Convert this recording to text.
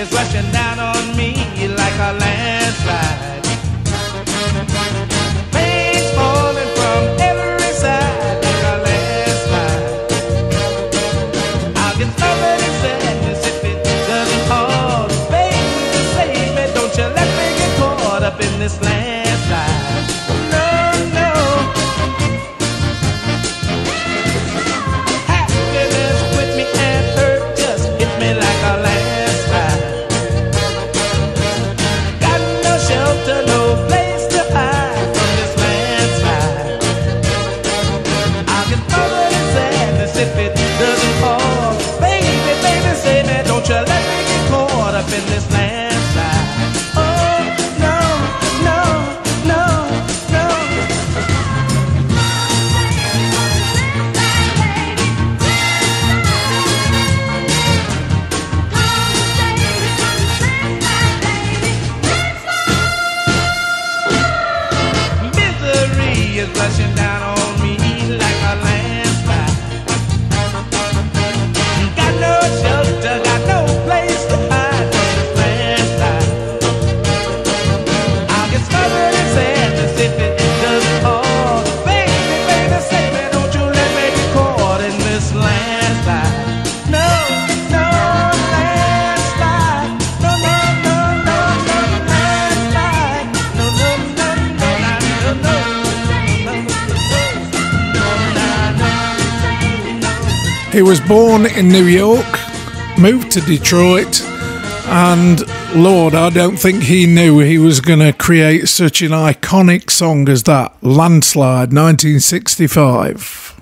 is rushing down on me like a landslide. Rain's falling from every side like a landslide. I'll get covered in sadness if it doesn't cause. Baby, save me, don't you let me get caught up in this landslide. No, no. Happiness with me and hurt just hit me like a landslide. No place to hide from this landslide. I'll get covered in sadness if it doesn't fall. Baby, baby, save me, don't you let me get caught up in this landslide. Oh, no, no, no, no. Is rushing down on me like a landslide. Got no shelter, got no place to hide from this landslide. I'll get covered in sadness if it doesn't cause. Baby, baby, save me, don't you let me get caught in this landslide. He was born in New York, moved to Detroit, and Lord, I don't think he knew he was going to create such an iconic song as that, Landslide, 1965.